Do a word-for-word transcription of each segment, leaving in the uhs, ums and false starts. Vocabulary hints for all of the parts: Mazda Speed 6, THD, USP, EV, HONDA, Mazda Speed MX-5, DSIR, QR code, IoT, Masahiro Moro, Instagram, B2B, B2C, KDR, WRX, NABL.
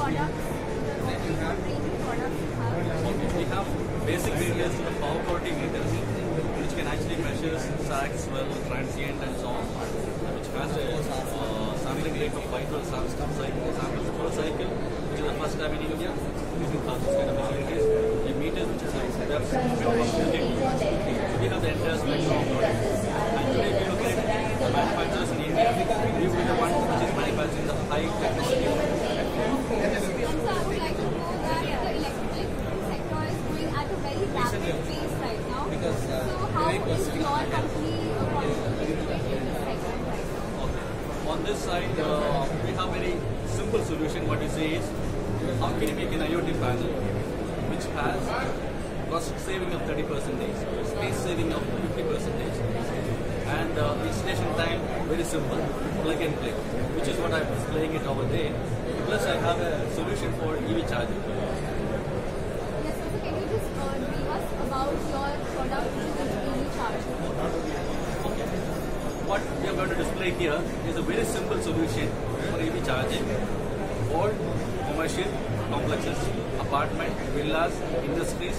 products, the premium products you have? Okay, we have basic variables, the power quality meters, which can actually measure sacks, well, transient and so on, which has a uh, sampling rate of five to twelve samples per cycle, which is the first time in India. This kind of measure. The meter, which is like depth, we have the entire spectrum of products. And today we look at the manufacturers in India, we will be the one which is manufacturing the high technology. Side, uh, we have very simple solution. What you say is, how can you make an IoT panel which has cost saving of thirty percent, space saving of fifty percent, and uh, installation time very simple, plug and play, which is what I am displaying it over there. Plus, I have a solution for E V charging. Yes, so can you just uh, tell us about your product which is E V charging? What we are going to display here is a very simple solution for E V charging for commercial complexes, apartment, villas, industries,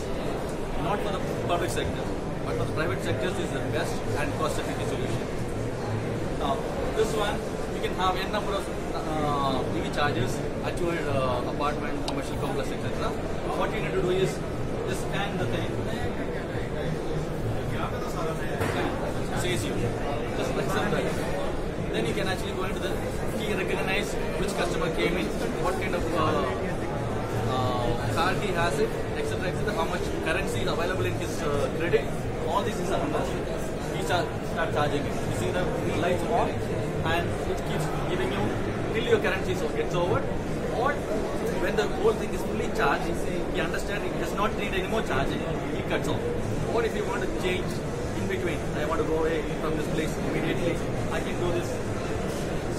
not for the public sector, but for the private sectors is the best and cost-effective solution. Now, this one, you can have n number of uh, E V chargers at your uh, apartment, commercial complex, et cetera. What you need to do is just scan the thing. Says you. Just like something. Then you can actually go into the key, recognize which customer came in, what kind of uh, uh, card he has it, et cetera, et cetera, how much currency is available in his uh, credit. All these things are understood. You start charging it. You see the lights on, and it keeps giving you till your currency gets over. Or when the whole thing is fully charged, you understand it does not need any more charging. It cuts off. Or if you want to change. Between. I want to go away from this place immediately. I can do this.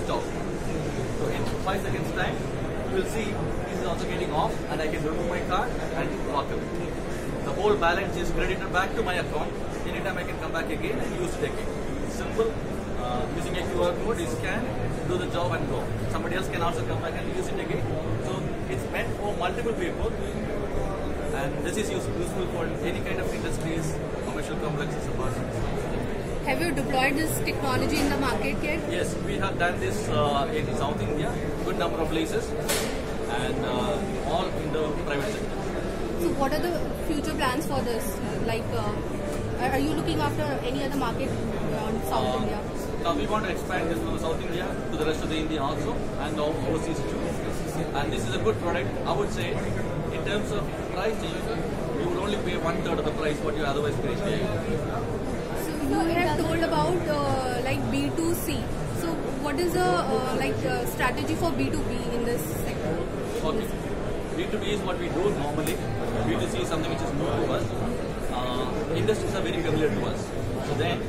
Stop. So in five seconds time, you will see this is also getting off and I can remove my card and walk away. The whole balance is credited back to my account. Anytime I can come back again and use it again. It's simple. Uh, using a Q R code, you scan, do the job and go. Somebody else can also come back and use it again. So it's meant for multiple people. And this is useful for any kind of industries, commercial complexes, apartments. Have you deployed this technology in the market yet? Yes, we have done this uh, in South India, good number of places, and uh, all in the private sector. So what are the future plans for this? Like, uh, are you looking after any other market beyond South uh, India? Now we want to expand this from South India to the rest of the India also, and overseas too. And this is a good product, I would say. In terms of price, you will only pay one third of the price what you otherwise pay. So you have told about uh, like B two C. So what is the uh, like uh, strategy for B two B in this sector? Okay, B two B is what we do normally. B two C is something which is new to us. Uh, industries are very familiar to us. So then,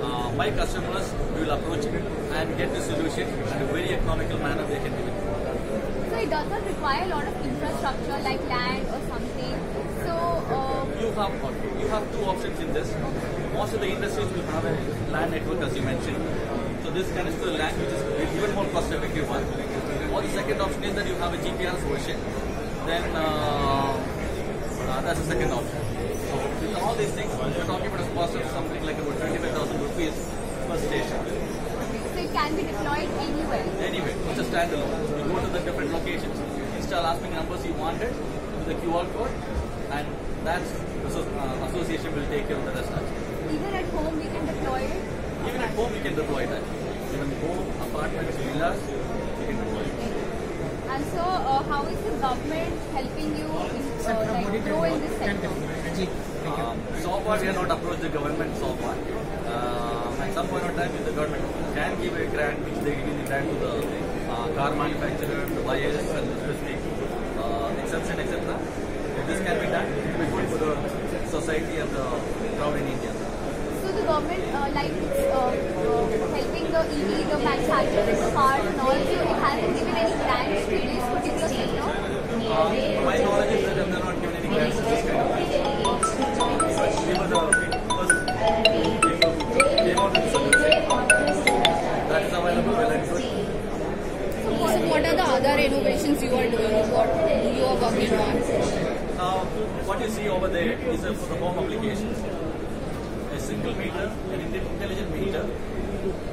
uh, my customers will approach it and get the solution in a very economical manner they can give it. So it does not require a lot of infrastructure like land or something. So uh, you have you have two options in this. Most of the industries will have a land network as you mentioned. So this connects to the land, which is even more cost-effective one. Or the second option is that you have a G P R solution. Then uh, uh, that's the second option. So with all these things, we are talking about a cost of something like about twenty-five thousand rupees per station. Can be deployed anywhere. Anywhere, it's a standalone. You go to the different locations, install as many numbers you wanted with the Q R code, and that's the uh, association will take care of the rest of it. Even at home, we can deploy it? Even at home, we can deploy that. Even home, apartments, villas, we can deploy it. And so, uh, how is the government helping you in, uh, like, grow in this sector? Uh, so far, we have not approached the government so far. Uh, At some point of time, if the government can give a grant, which they give the grant to the uh, car manufacturer, to buyers, and specific uh, exception, et cetera. If this can be done, it will be good for the society and the crowd in India. So the government, uh, like uh, uh, helping the E V, the manufacturers, the cars, and all, so it hasn't given any grants to this particular sector? Uh, my knowledge is that they are not given any grants to this kind of thing. They were the first. That is available. So what are the other innovations things you are doing, what you are working on. Now, what you see over there is a home application. A single meter, an intelligent meter,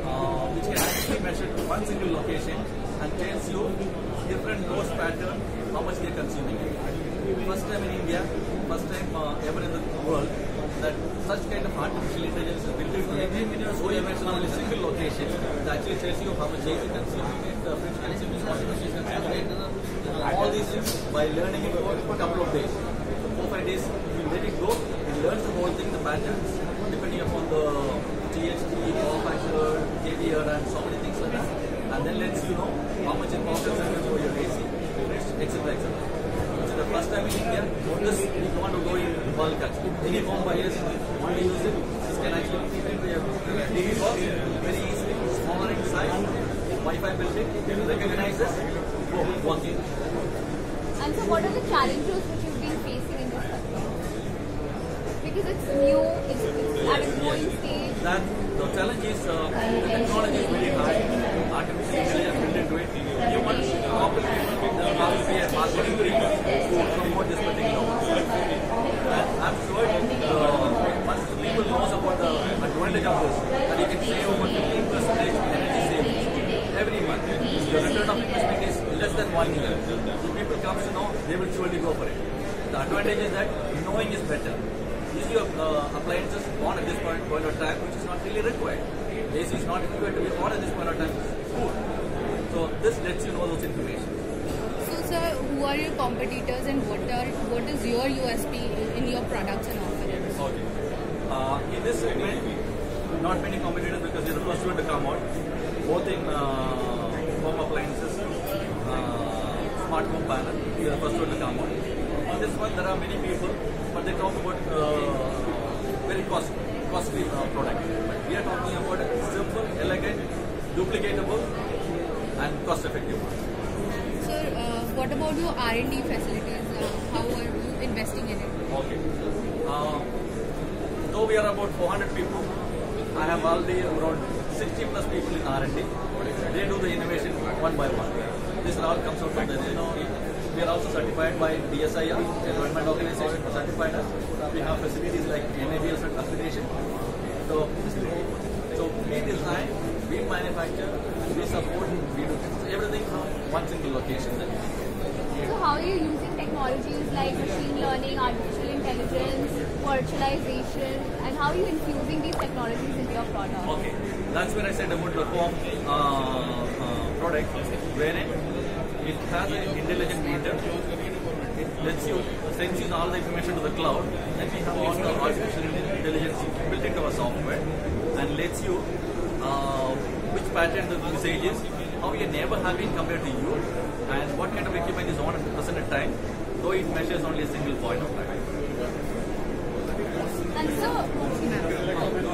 uh, which can actually measure to one single location and tells you different load pattern, how much they are consuming. First time in India, first time uh, ever in the world, that such kind of artificial intelligence is built into every meter on a single location. It actually tells you how much A C consuming it, the fridge consuming it, washing machine consuming it, and all these things by learning it for a couple of days. So four five days, you let it go, it learns the whole thing, the patterns, depending upon the T H D, power factor, K D R, and so many things like that. And then lets you know how much it costs for your A C, et cetera et cetera. The first time in India, this you want to go in bulk actually. Any home buyers want to use it, this can actually keep it to a T V box, very easily, smaller in size, Wi-Fi built-in, recognizes, go, walk in. And so what are the challenges which you've been facing in this sector? Because it's new, it's, it's at a growing stage. That, the challenge is, uh, the technology is very high, artificial intelligence built into it. You want to complicate the marketing and marketing to promote this particular one. And I'm sure uh, once people know about the advantage of this, that you can save over fifteen percent energy savings every month. The return of investment is less than one year. If people come to know, they will surely go for it. The advantage is that knowing is better. Use your uh, appliances on at this point, point of time, which is not really required. A C is not required to be on at this point of time. Good. So this lets you know those information. So sir, who are your competitors and what are what is your U S P in your products and offerings? Okay. Uh, in this segment, not many competitors because they're the first one to come out. Both in uh, home appliances, uh, smart home panel, they're the first one to come out. On this one, there are many people, but they talk about uh, very cost, costly uh, product. But we are talking about a simple, elegant, duplicatable, and cost-effective one. Sir, uh, what about your R and D facilities? Uh, how are you investing in it? Okay. Uh, though we are about four hundred people, I have already around sixty plus people in R and D. They do the innovation one by one. This all comes out from the innovation. We are also certified by D S I R, Environment Organization for certified us. We have facilities like N A B L certification. So, so we design, we manufacture, we support, we do everything from one single location. So how are you using technologies like machine learning, artificial intelligence, virtualization, and how are you infusing these technologies into your product? Okay, that's where I said about the home uh, uh, product, wherein it has an intelligent meter. It lets you, sends you all the information to the cloud, and we have all the artificial intelligence built into our software, and lets you uh, which pattern the usage is, how your neighbor has been compared to you, and what kind of equipment is on at the present time, though it measures only a single point of time. And so,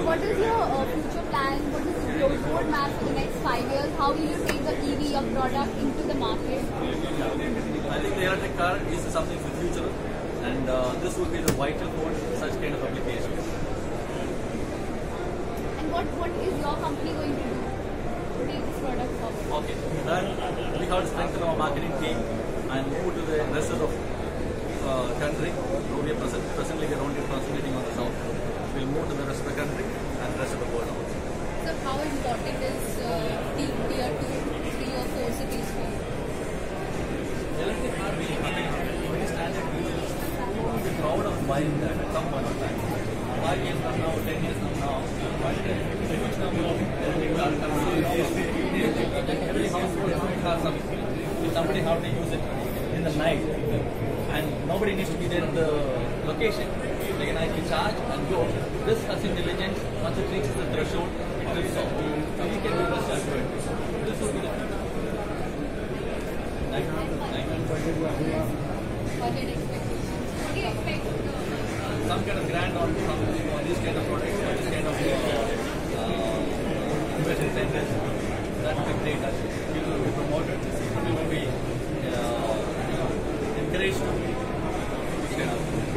what is your uh, future plan? What is your roadmap for the next five years? How will you take the E V, your product, into the market? I think the electric car is something for the future, and uh, this would be the vital for such kind of applications. And what, what is your company going to do to take this product forward? Okay, then we have to strengthen our marketing team and move to the rest of the Uh, country. So we are present, presently we are only concentrating on the south. We will move to the rest of the country and the rest of the world also. So how important is tier two, three or four cities for you? Electric car will be very standard. We will be proud of buying that at some point of time. Five years from now, ten years from now, five years from now, number of electric cars comes in. Every household has some. If somebody has to use it in the night, and nobody needs to be there in the location. They can actually charge and go. This as intelligence, once it reaches the threshold, it will solve. So you can do this as well. This will be the future. Thank you. Thank you. What do you expect? What do you expect? Some kind of grant or something or this kind of product or this kind of innovation centers. That will be great. We will be promoted. We will be encouraged to. Yeah.